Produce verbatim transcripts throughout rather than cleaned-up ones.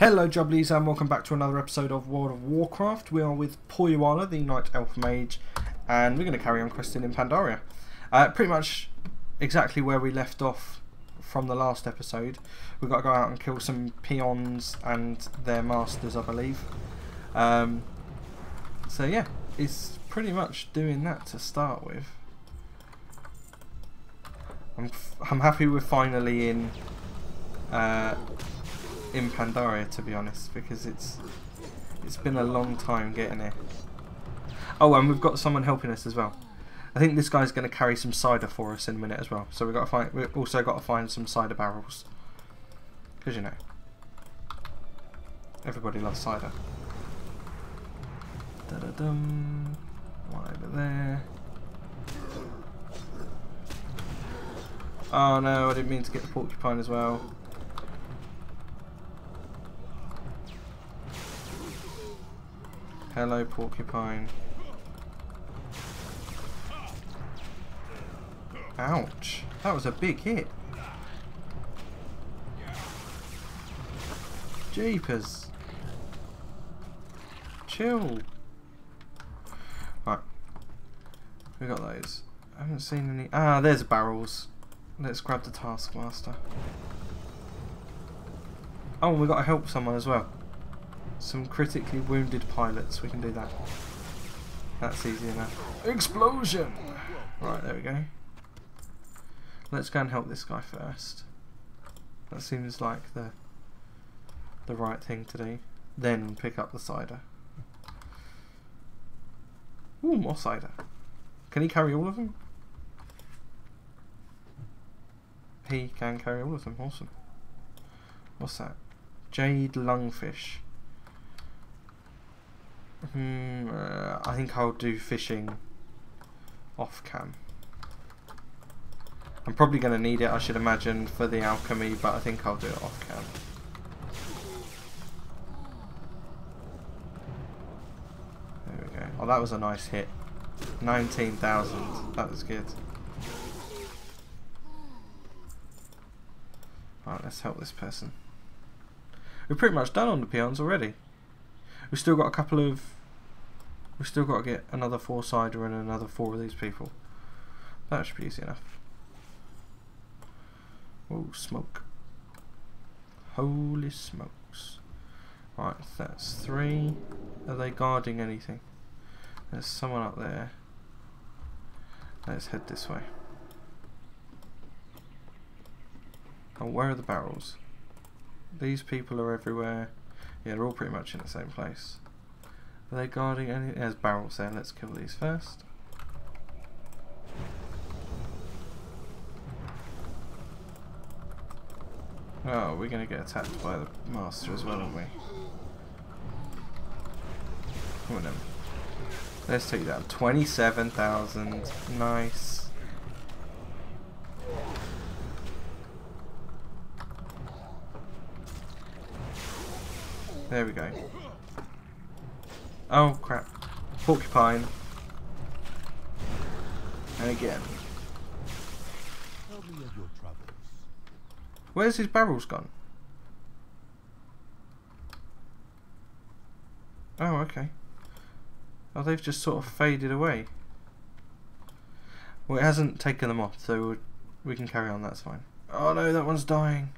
Hello Jubblies and welcome back to another episode of World of Warcraft. We are with Poruala, the Night Elf Mage, and we're going to carry on questing in Pandaria. Uh, pretty much exactly where we left off from the last episode. We've got to go out and kill some peons and their masters, I believe. Um, so yeah, it's pretty much doing that to start with. I'm, f I'm happy we're finally in... Uh, in Pandaria, to be honest, because it's it's been a long time getting here. Oh, and we've got someone helping us as well. I think this guy's going to carry some cider for us in a minute as well. So we've got to find. We've also got to find some cider barrels, because you know everybody loves cider. Da da dum. One over there. Oh no, I didn't mean to get the porcupine as well. Hello, porcupine. Ouch. That was a big hit. Jeepers. Chill. Right. We got those. I haven't seen any. Ah, there's barrels. Let's grab the taskmaster. Oh, we got to help someone as well. Some critically wounded pilots, we can do that. That's easy enough. Explosion! Right, there we go. Let's go and help this guy first. That seems like the the right thing to do. Then pick up the cider. Ooh, more cider. Can he carry all of them? He can carry all of them, awesome. What's that? Jade lungfish. Hmm, uh, I think I'll do fishing off cam. I'm probably going to need it, I should imagine, for the alchemy, but I think I'll do it off cam. There we go. Oh, that was a nice hit. nineteen thousand. That was good. Alright, let's help this person. We're pretty much done on the peons already. We've still got a couple of... We've still got to get another four cider and another four of these people. That should be easy enough. Oh, smoke. Holy smokes. Right, that's three. Are they guarding anything? There's someone up there. Let's head this way. Oh, where are the barrels? These people are everywhere. Yeah, they're all pretty much in the same place. Are they guarding any? There's barrels there. Let's kill these first. Oh, we're going to get attacked by the master as well, aren't we? Come on then. Let's take that. twenty-seven thousand. Nice. There we go. Oh crap. Porcupine. And again. Where's his barrels gone? Oh, okay. Oh, they've just sort of faded away. Well, it hasn't taken them off, so we can carry on, that's fine. Oh no, that one's dying.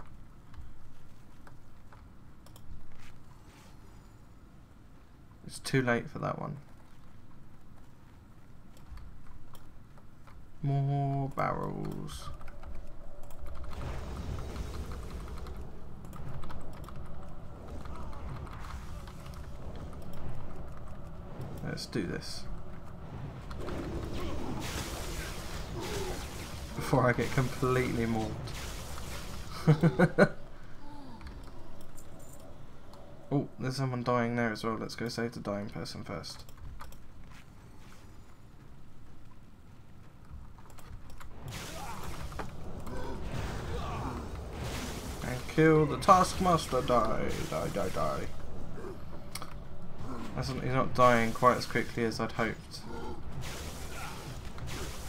It's too late for that one. More barrels. Let's do this. Before I get completely mauled. Oh, there's someone dying there as well. Let's go save the dying person first. And kill the taskmaster. Die, die, die, die. That's not, he's not dying quite as quickly as I'd hoped.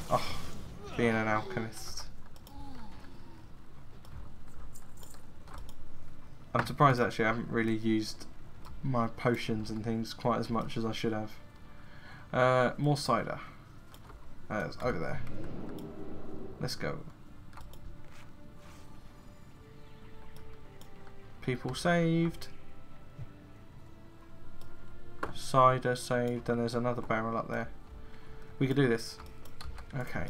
Oh, being an alchemist. I'm surprised actually I haven't really used my potions and things quite as much as I should have. Uh, more cider. Uh, it's over there. Let's go. People saved. Cider saved, and there's another barrel up there. We could do this. Okay.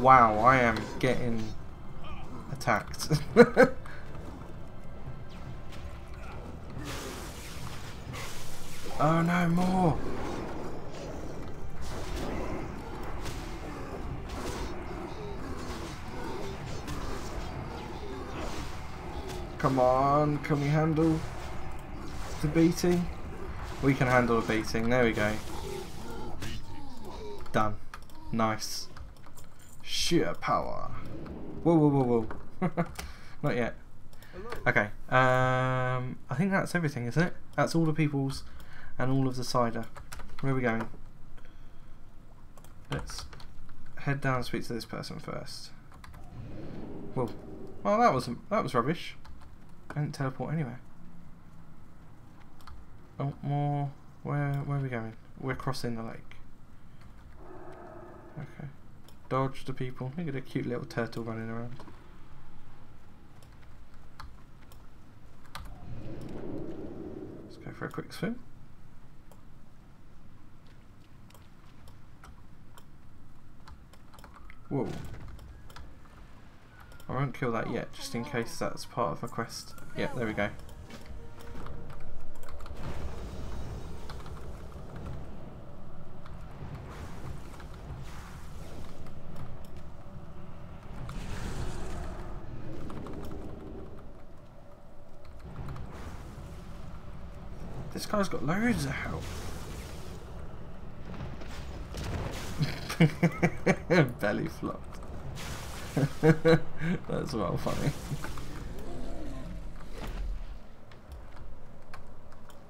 Wow, I am getting attacked. Oh no, more! Come on, can we handle the beating? We can handle the beating, there we go. Done. Nice. Sheer power. Whoa, whoa, whoa, whoa. Not yet. Okay. Um, I think that's everything, isn't it? That's all the peoples and all of the cider. Where are we going? Let's head down and speak to this person first. Whoa. Well, that was that was rubbish. I didn't teleport anywhere. Oh, more. Where where are we going? We're crossing the lake. Okay. Dodge the people. Look at a cute little turtle running around. Let's go for a quick swim. Whoa. I won't kill that yet, just in case that's part of a quest. Yeah, there we go. This guy's got loads of health. Belly flopped. That's well funny.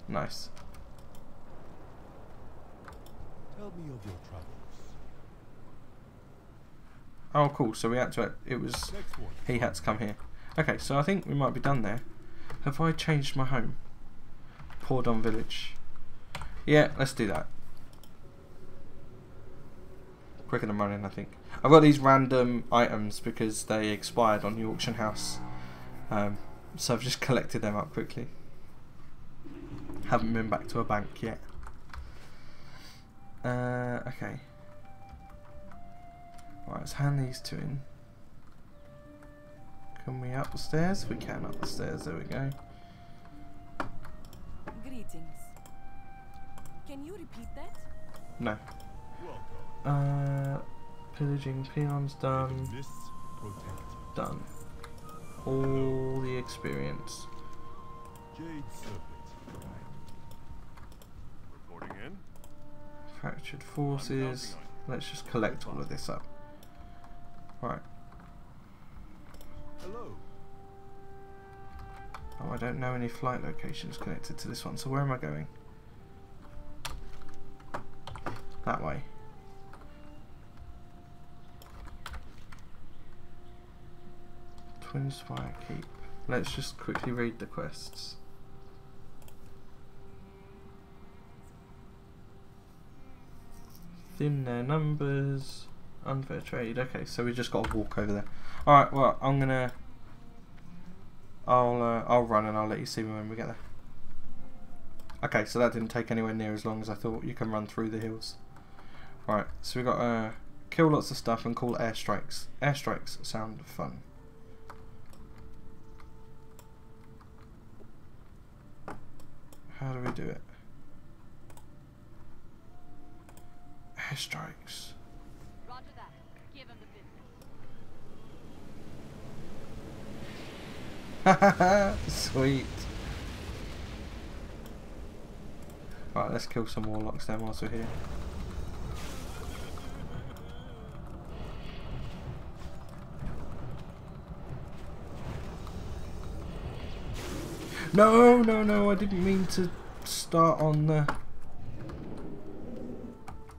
Nice. Tell me of your travels. Oh, cool. So we had to. It was. He had to come here. Okay. So I think we might be done there. Have I changed my home? Pordon Village. Yeah, let's do that. Quicker than running, I think. I've got these random items because they expired on the auction house. Um, so I've just collected them up quickly. Haven't been back to a bank yet. Uh, okay. Right, let's hand these two in. Can we up the stairs? We can up the stairs, there we go. Can you repeat that? No. Uh, pillaging peons done. Done. All the experience. Fractured forces. Let's just collect all of this up. Right. Hello. Oh, I don't know any flight locations connected to this one, so where am I going? That way. Twinspire Keep. Let's just quickly read the quests. Thin their numbers. Unfair trade. Okay, so we just got to walk over there. Alright, well, I'm going to... I'll uh, I'll run and I'll let you see me when we get there. Okay, so that didn't take anywhere near as long as I thought. You can run through the hills. Right, so we got to uh, kill lots of stuff and call airstrikes. Airstrikes sound fun. How do we do it? Airstrikes. Roger that. Give him the business. Sweet. Right, let's kill some warlocks then whilst we're here. No, no, no, I didn't mean to start on the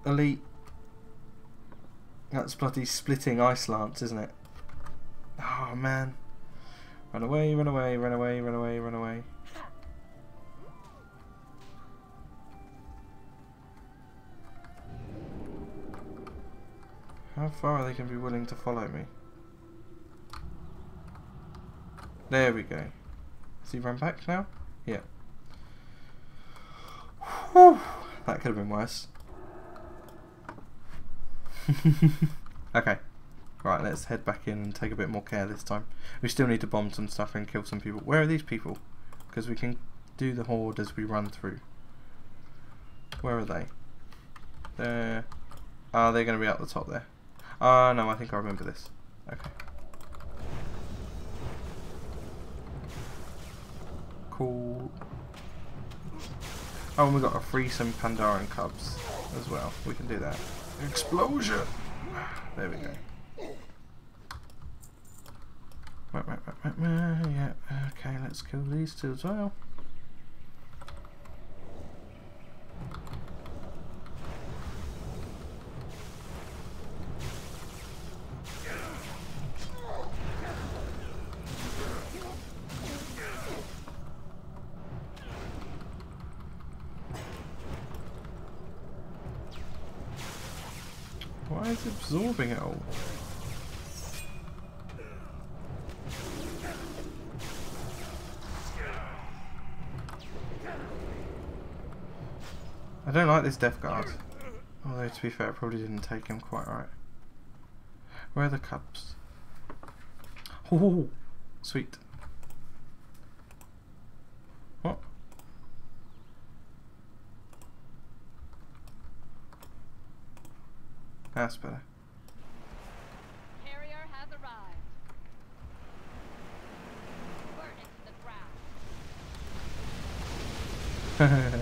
elite. That's bloody splitting ice lance, isn't it? Oh man. Run away, run away, run away, run away, run away. How far are they going to be willing to follow me? There we go. Has he run back now? Yeah. Whew, that could have been worse. Okay. Right, let's head back in and take a bit more care this time. We still need to bomb some stuff and kill some people. Where are these people? Because we can do the horde as we run through. Where are they? There. Oh, they're going to be up the top there. Ah, uh, no, I think I remember this. Okay. Cool. Oh, and we got to free some Pandaren cubs as well. We can do that. Explosion! There we go. Right, right, right, right, yeah. Okay, let's kill these two as well. Why is it absorbing it all? I don't like this Death Guard. Although, to be fair, it probably didn't take him quite right. Where are the cubs? Oh, sweet. What? That's better. Carrier has arrived. Burn it to the ground.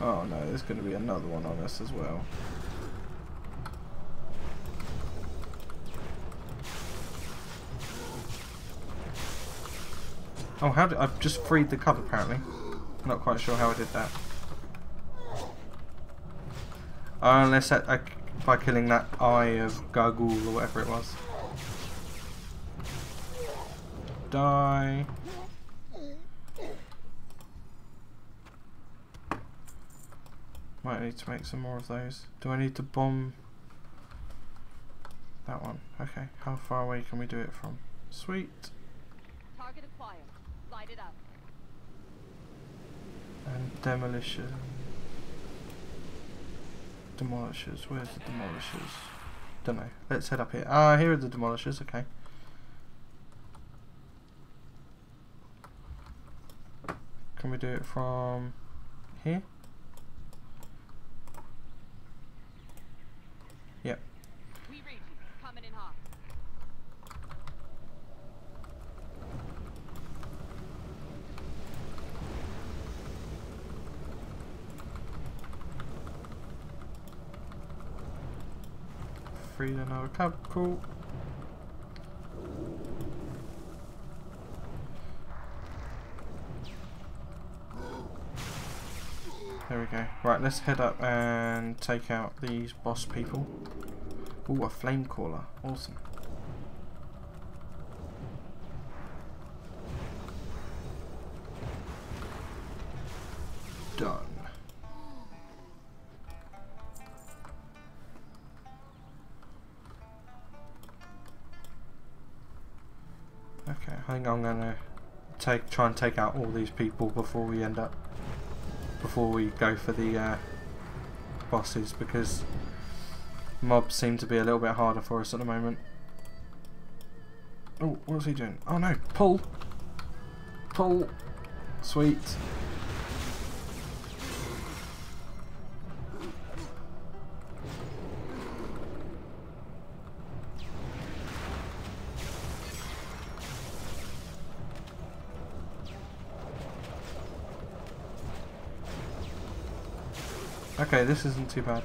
Oh no, there's going to be another one on us as well. Oh, how did I just freed the cub apparently. Not quite sure how I did that. Uh, unless I, I, by killing that eye of Gargul or whatever it was. Die. Might need to make some more of those. Do I need to bomb that one? Okay, how far away can we do it from? Sweet. Target acquired. Light it up. And demolition. Demolishers. Where's the demolishers? Don't know. Let's head up here. Ah, here are the demolishers. Okay. Can we do it from here? Yep. We reach. Coming in hot. Freed another cub, cool. There we go. Right, let's head up and take out these boss people. Ooh, a flame caller. Awesome. Done. Okay, I think I'm gonna take try and take out all these people before we end up before we go for the uh, bosses, because mobs seem to be a little bit harder for us at the moment. Oh, what's he doing? Oh no, pull! Pull! Sweet. Okay, this isn't too bad.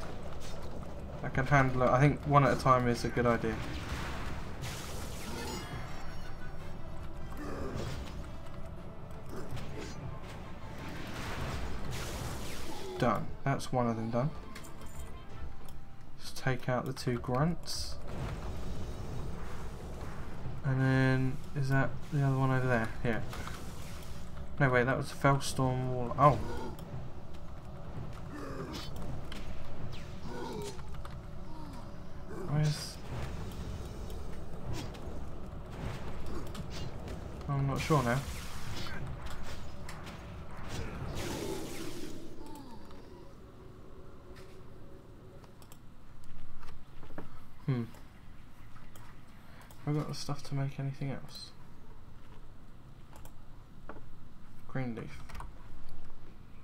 I can handle it. I think one at a time is a good idea. Done. That's one of them done. Just take out the two grunts. And then, is that the other one over there? Yeah. No, wait, that was Felstorm Wall. Oh! Where's... I'm not sure now. Hmm. Have I got the stuff to make anything else? Green leaf.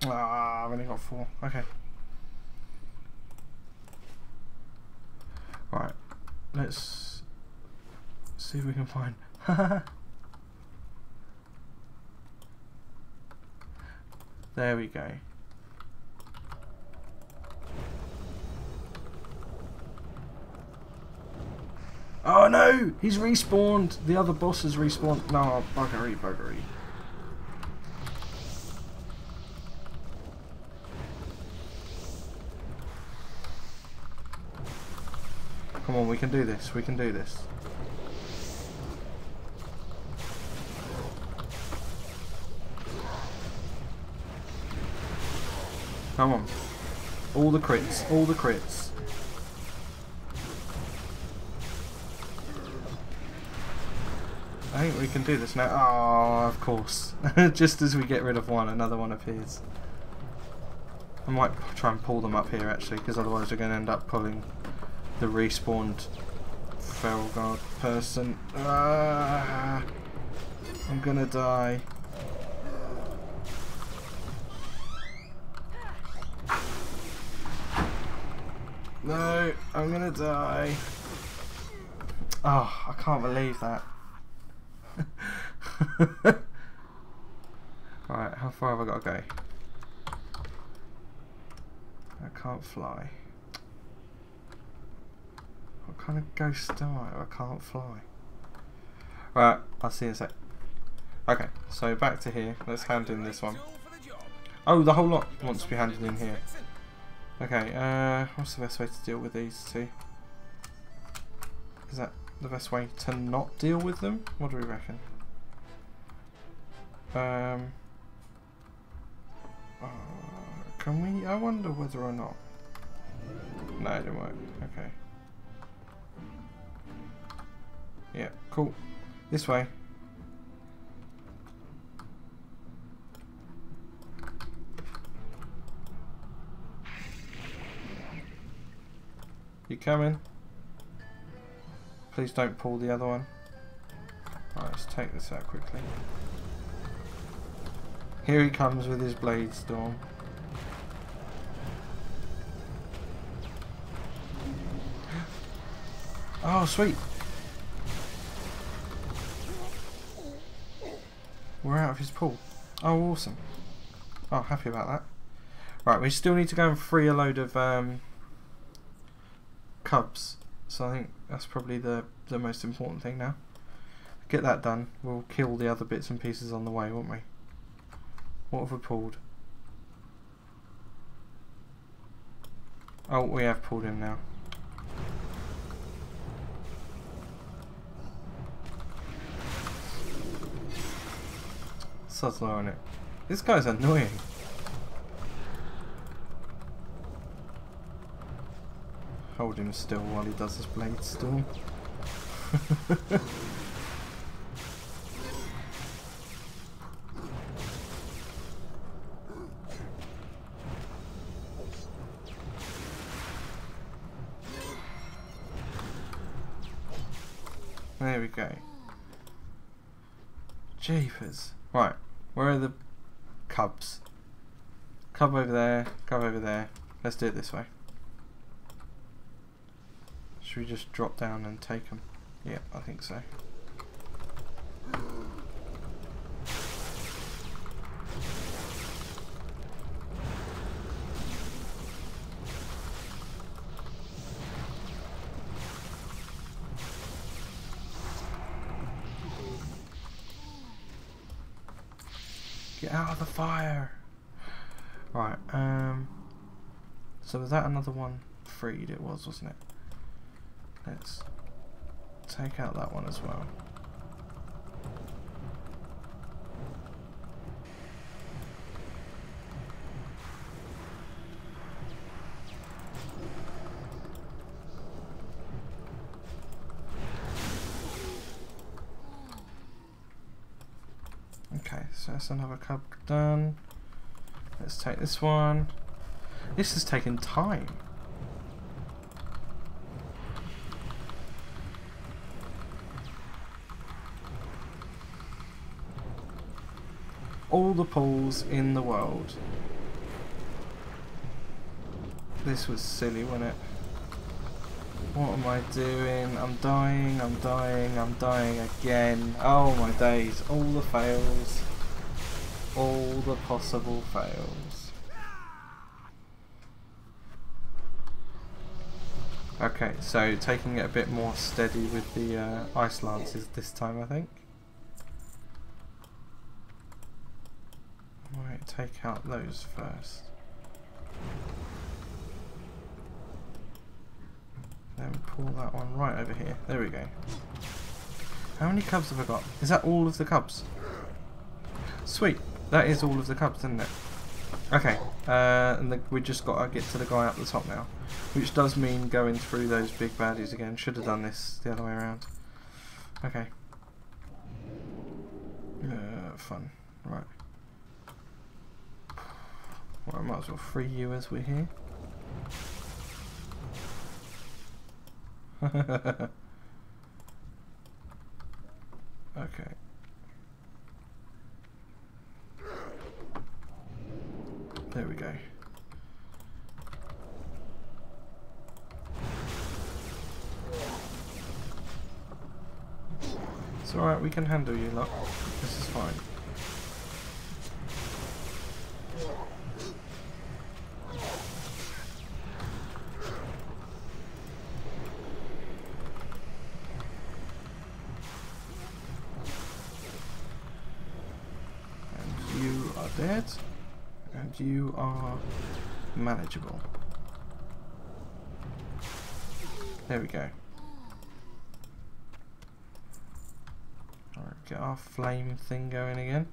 Ah, I've only got four. Okay. Right. Let's see if we can find. There we go. Oh no! He's respawned! The other boss has respawned. No, buggery, buggery. Come on, we can do this, we can do this. Come on. All the crits, all the crits. I think we can do this now. Oh, of course. Just as we get rid of one, another one appears. I might try and pull them up here actually, because otherwise we're going to end up pulling the respawned Felguard person. Ah, I'm gonna die. No, I'm gonna die. Oh, I can't believe that. Alright, how far have I got to go? I can't fly. What kind of ghost am I? I can't fly. Right, I'll see you in a sec. Okay, so back to here. Let's hand in this one. Oh, the whole lot wants to be handed in here. Okay, uh, what's the best way to deal with these two? Is that the best way to not deal with them? What do we reckon? Um, uh, can we? I wonder whether or not. No, it didn't work. Okay. Yeah, cool. This way. You coming? Please don't pull the other one. Alright, let's take this out quickly. Here he comes with his blade storm. Oh, sweet. We're out of his pool. Oh, awesome. Oh, happy about that. Right, we still need to go and free a load of um, cubs. So I think that's probably the, the most important thing now. Get that done. We'll kill the other bits and pieces on the way, won't we? What have we pulled? Oh, we have pulled him now. Suzzler on it. This guy's annoying. Hold him still while he does his blade storm. There we go. Jeepers. Right, where are the cubs? Cub over there, cub over there. Let's do it this way. Should we just drop down and take them? Yeah, I think so. Get out of the fire. Right, um so was that another one freed? It was, wasn't it? Let's take out that one as well. Okay, so that's another cub done. Let's take this one. This is taking time. All the pools in the world. This was silly, wasn't it? What am I doing? I'm dying, I'm dying, I'm dying again. Oh my days, all the fails. All the possible fails. Okay, so taking it a bit more steady with the uh, ice lances this time, I think. Right, take out those first. Then pull that one right over here. There we go. How many cubs have I got? Is that all of the cubs? Sweet. That is all of the cubs, isn't it? Okay. Uh, and the, we just got to get to the guy up the top now. Which does mean going through those big baddies again. Should have done this the other way around. Okay. Uh, fun. Right. Well, I might as well free you as we're here. Okay. There we go. It's alright, we can handle you lot. This is fine. Dead, and you are manageable. There we go. Alright, get our flame thing going again.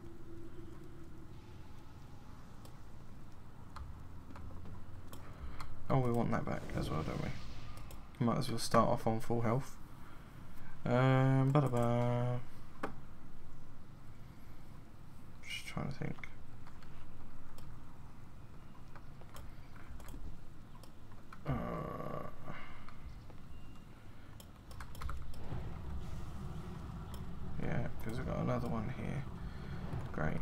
Oh, we want that back as well, don't we? Might as well start off on full health. Um, ba-da-ba. Just trying to think. Uh, yeah, because I've got another one here. Great.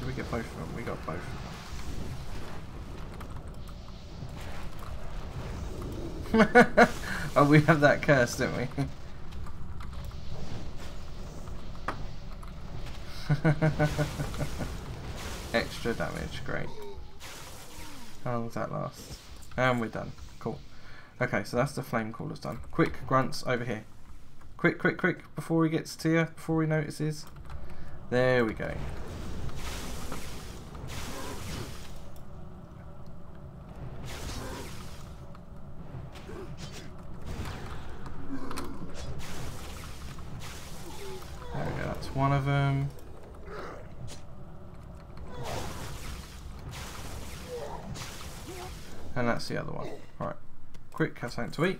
Did we get both of them? We got both of them. Oh, we have that curse, don't we? Extra damage, great. How long does that last? And we're done. Cool. Okay, so that's the flame caller's done. Quick, grunts over here. Quick, quick, quick, before he gets to you, before he notices. There we go. There we go, that's one of them. And that's the other one. Right, quick, have something to eat.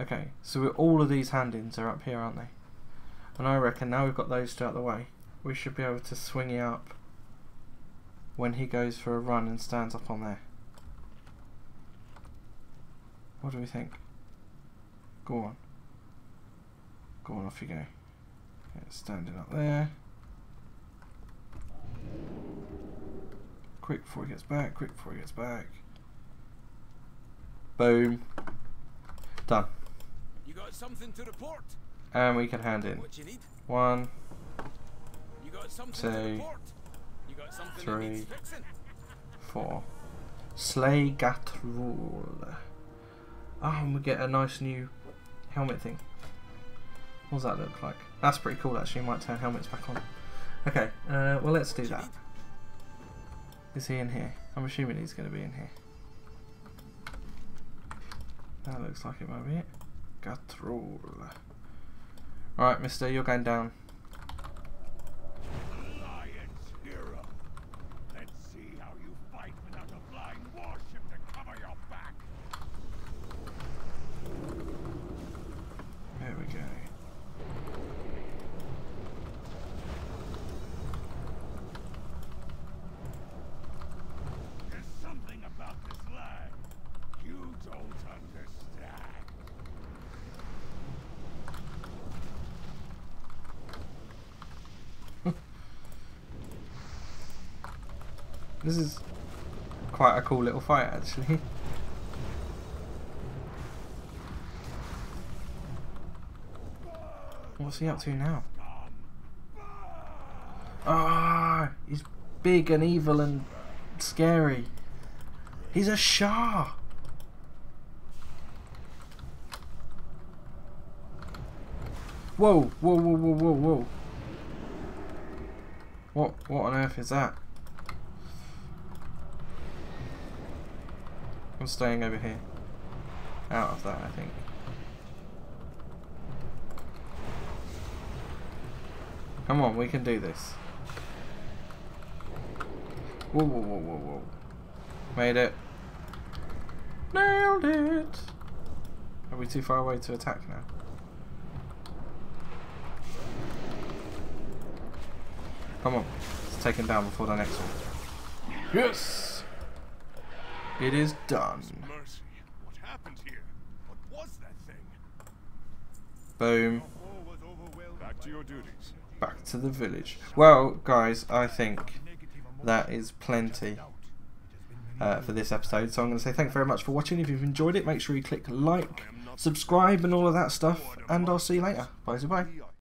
Okay, so we're, all of these hand-ins are up here, aren't they? And I reckon now we've got those two out of the way, we should be able to swing it up when he goes for a run and stands up on there. What do we think? Go on. Go on, off you go. It's standing up there. Quick before he gets back, quick before he gets back. Boom. Done. You got something to report? And we can hand in. What you need? One. You got something two. To report. You got something three. That needs fixing. Four. Slay Gatrul. Oh, and we get a nice new helmet thing. What does that look like? That's pretty cool actually, might turn helmets back on. Okay, uh, well let's do that. Is he in here? I'm assuming he's going to be in here. That looks like it might be it. Gatrul. Alright mister, you're going down. This is quite a cool little fight actually. What's he up to now? Ah, oh, he's big and evil and scary. He's a Shah! Whoa, whoa, whoa, whoa, whoa, whoa. What, what on earth is that? I'm staying over here. Out of that, I think. Come on, we can do this. Whoa, whoa, whoa, whoa, whoa. Made it. Nailed it! Are we too far away to attack now? Come on, let's take him down before the next one. Yes! It is done. Mercy. What happened here? What was that thing? Boom. Back to your duties. Back to the village. Well, guys, I think that is plenty uh, for this episode. So I'm going to say thank you very much for watching. If you've enjoyed it, make sure you click like, subscribe, and all of that stuff. And I'll see you later. Bye, bye.